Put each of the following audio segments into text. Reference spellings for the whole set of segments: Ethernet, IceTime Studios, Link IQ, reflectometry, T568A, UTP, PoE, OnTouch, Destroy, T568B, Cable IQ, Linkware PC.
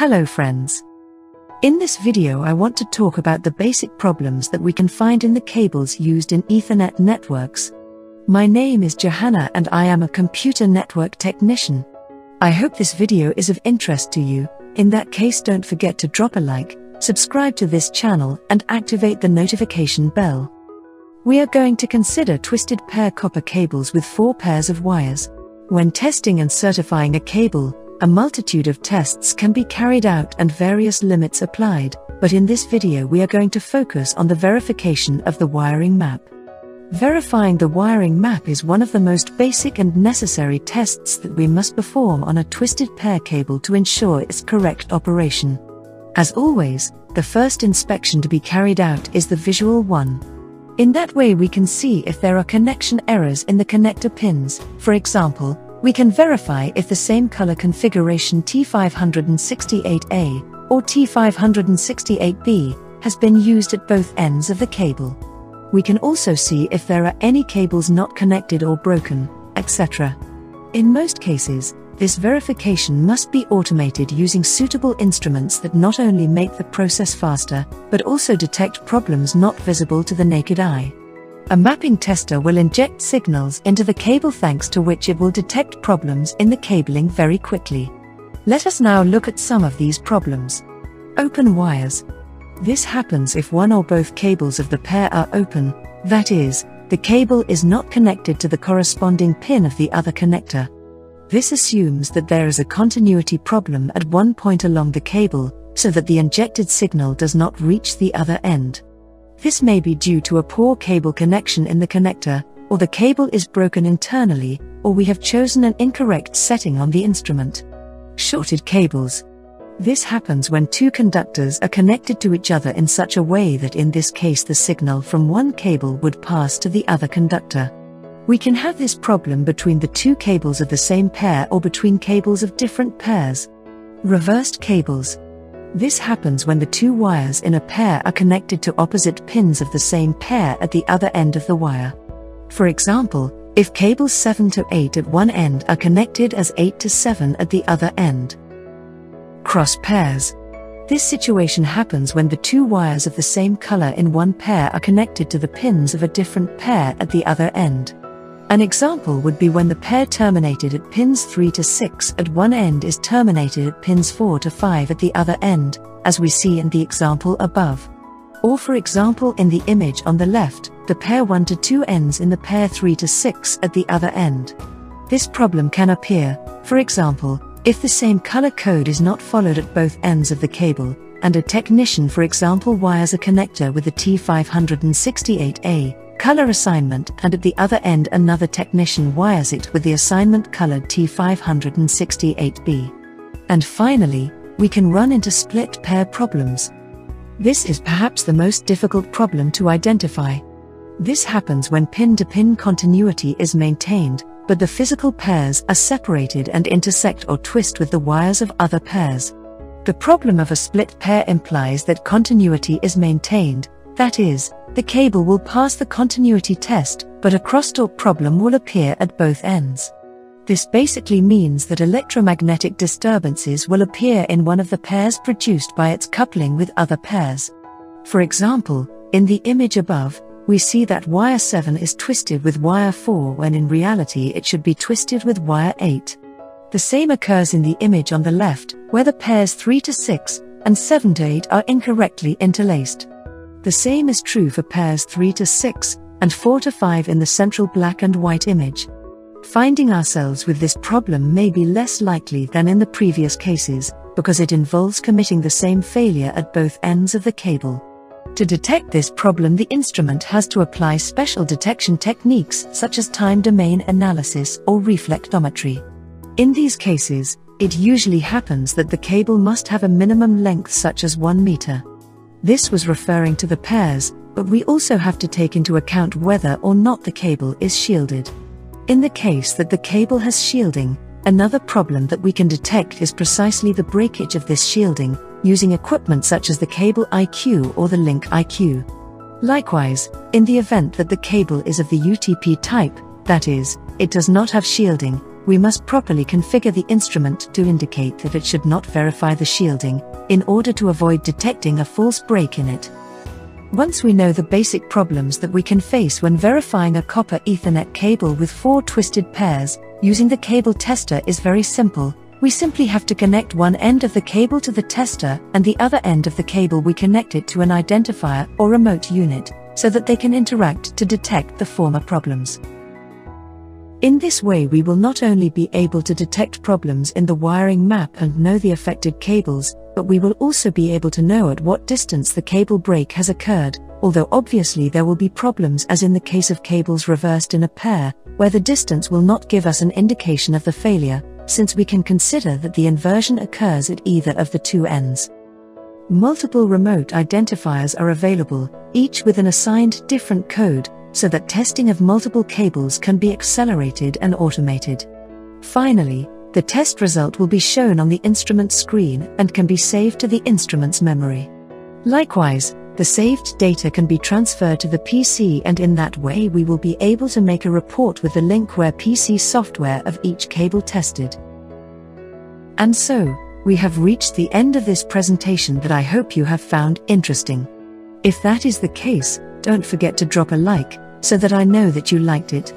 Hello friends. In this video I want to talk about the basic problems that we can find in the cables used in Ethernet networks. My name is Johanna and I am a computer network technician. I hope this video is of interest to you. In that case, don't forget to drop a like, subscribe to this channel and activate the notification bell. We are going to consider twisted pair copper cables with 4 pairs of wires. When testing and certifying a cable, a multitude of tests can be carried out and various limits applied, but in this video we are going to focus on the verification of the wiring map. Verifying the wiring map is one of the most basic and necessary tests that we must perform on a twisted pair cable to ensure its correct operation. As always, the first inspection to be carried out is the visual one. In that way we can see if there are connection errors in the connector pins. For example, we can verify if the same color configuration T568A or T568B has been used at both ends of the cable. We can also see if there are any cables not connected or broken, etc. In most cases, this verification must be automated using suitable instruments that not only make the process faster, but also detect problems not visible to the naked eye. A mapping tester will inject signals into the cable thanks to which it will detect problems in the cabling very quickly. Let us now look at some of these problems. Open wires. This happens if one or both cables of the pair are open, that is, the cable is not connected to the corresponding pin of the other connector. This assumes that there is a continuity problem at one point along the cable, so that the injected signal does not reach the other end. This may be due to a poor cable connection in the connector, or the cable is broken internally, or we have chosen an incorrect setting on the instrument. Shorted cables. This happens when two conductors are connected to each other in such a way that in this case the signal from one cable would pass to the other conductor. We can have this problem between the two cables of the same pair or between cables of different pairs. Reversed cables. This happens when the two wires in a pair are connected to opposite pins of the same pair at the other end of the wire. For example, if cables 7 to 8 at one end are connected as 8 to 7 at the other end. Cross pairs. This situation happens when the two wires of the same color in one pair are connected to the pins of a different pair at the other end. An example would be when the pair terminated at pins 3 to 6 at one end is terminated at pins 4 to 5 at the other end, as we see in the example above. Or for example in the image on the left, the pair 1 to 2 ends in the pair 3 to 6 at the other end. This problem can appear, for example, if the same color code is not followed at both ends of the cable, and a technician for example wires a connector with a T568A, color assignment and at the other end another technician wires it with the assignment colored T568B. And finally, we can run into split pair problems. This is perhaps the most difficult problem to identify. This happens when pin-to-pin continuity is maintained, but the physical pairs are separated and intersect or twist with the wires of other pairs. The problem of a split pair implies that continuity is maintained, that is, the cable will pass the continuity test, but a crosstalk problem will appear at both ends. This basically means that electromagnetic disturbances will appear in one of the pairs produced by its coupling with other pairs. For example, in the image above, we see that wire 7 is twisted with wire 4 when in reality it should be twisted with wire 8. The same occurs in the image on the left, where the pairs 3 to 6 and 7 to 8 are incorrectly interlaced. The same is true for pairs 3 to 6, and 4 to 5 in the central black and white image. Finding ourselves with this problem may be less likely than in the previous cases, because it involves committing the same failure at both ends of the cable. To detect this problem, the instrument has to apply special detection techniques such as time domain analysis or reflectometry. In these cases, it usually happens that the cable must have a minimum length such as 1 meter. This was referring to the pairs, but we also have to take into account whether or not the cable is shielded. In the case that the cable has shielding, another problem that we can detect is precisely the breakage of this shielding, using equipment such as the Cable IQ or the Link IQ. Likewise, in the event that the cable is of the UTP type, that is, it does not have shielding, we must properly configure the instrument to indicate that it should not verify the shielding, in order to avoid detecting a false break in it. Once we know the basic problems that we can face when verifying a copper Ethernet cable with 4 twisted pairs, using the cable tester is very simple. We simply have to connect one end of the cable to the tester, and the other end of the cable we connect it to an identifier or remote unit, so that they can interact to detect the former problems. In this way we will not only be able to detect problems in the wiring map and know the affected cables, but we will also be able to know at what distance the cable break has occurred, although obviously there will be problems as in the case of cables reversed in a pair, where the distance will not give us an indication of the failure, since we can consider that the inversion occurs at either of the two ends. Multiple remote identifiers are available, each with an assigned different code, so that testing of multiple cables can be accelerated and automated. Finally, the test result will be shown on the instrument screen and can be saved to the instrument's memory. Likewise, the saved data can be transferred to the PC, and in that way we will be able to make a report with the Linkware PC software of each cable tested. And so, we have reached the end of this presentation that I hope you have found interesting. If that is the case, don't forget to drop a like, so that I know that you liked it.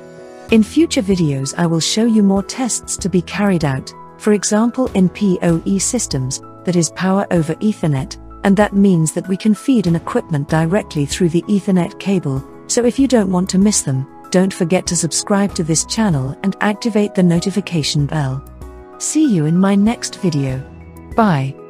In future videos I will show you more tests to be carried out, for example in PoE systems, that is power over Ethernet, and that means that we can feed an equipment directly through the Ethernet cable, so if you don't want to miss them, don't forget to subscribe to this channel and activate the notification bell. See you in my next video. Bye.